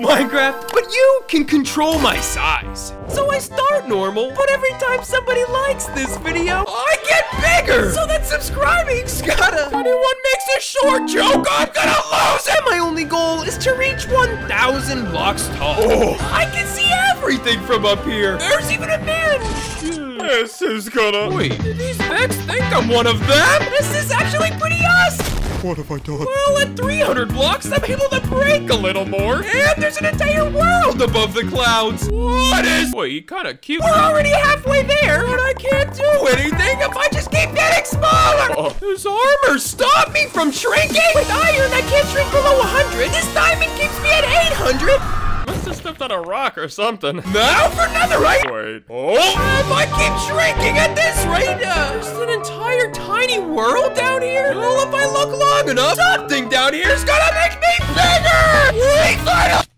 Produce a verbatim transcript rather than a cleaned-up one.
Minecraft, but you can control my size. So I start normal, but every time somebody likes this video, I get bigger. So that subscribing's gotta... If anyone makes a short joke, I'm gonna lose it. My only goal is to reach one thousand blocks tall. Oh. I can see everything from up here. There's even a man. This is gonna... Wait, do these Vex think I'm one of them? This is actually pretty awesome. What have I done? Well, at three hundred blocks, I'm able to break a little more. And there's an entire world above the clouds. What is... Boy, you kind of cute. We're already halfway there, and I can't do anything if I just keep getting smaller. Uh, this armor stopped me from shrinking. With iron, I can't shrink below one hundred. This diamond keeps me at eight hundred. Must have stepped on a rock or something. Now for netherite! Wait. Oh! Um, I keep shrinking at this rate. Uh, there's an entire tiny world down here. Well, if I look long enough, something down here is gonna make me bigger! Wait,